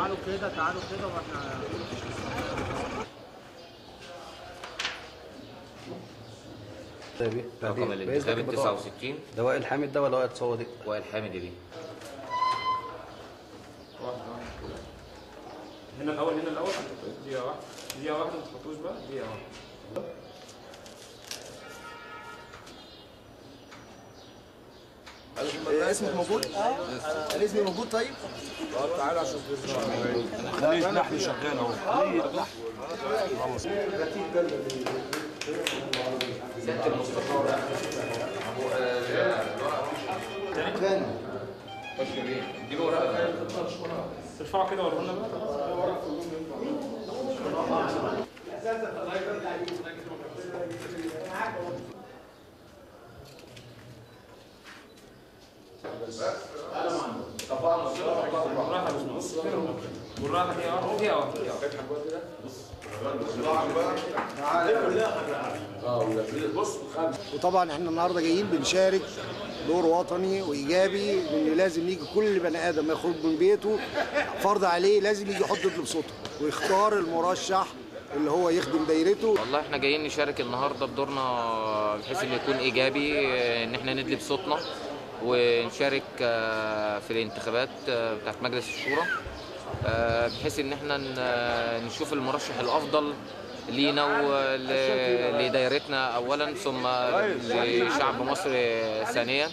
تعالوا كده تعالوا كده واحنا رقم الانتخابي 69. ده وائل حامد ده ولا وائل صوادق؟ وائل حامد دي. هنا الاول هنا الاول دقيقه واحده دقيقه واحده ما تحطوش بقى دقيقه واحده. اسمك موجود؟ اه اسمي موجود طيب؟ اه تعالى عشان خليه اللحن شغال اهو. سيادة المستشار تاني دي ورقة ترفعه كده ورونا بقى ورق كلهم ينفع اساسا الله يبارك عليكم. بس انا ما عندي طبعا بالراحه بص بالراحه دي اهو دي اهو فتح الواد ده بص بص. وطبعا احنا النهارده جايين بنشارك دور وطني وايجابي ان لازم يجي كل بني ادم يخرج من بيته فرض عليه لازم يجي يحط رجله بصوته ويختار المرشح اللي هو يخدم دايرته. والله احنا جايين نشارك النهارده بدورنا بحيث انه يكون ايجابي ان احنا ندلي بصوتنا ونشارك في الانتخابات بتاعت مجلس الشورى بحيث ان احنا نشوف المرشح الافضل لينا ولدايرتنا اولا ثم لشعب مصر ثانيا.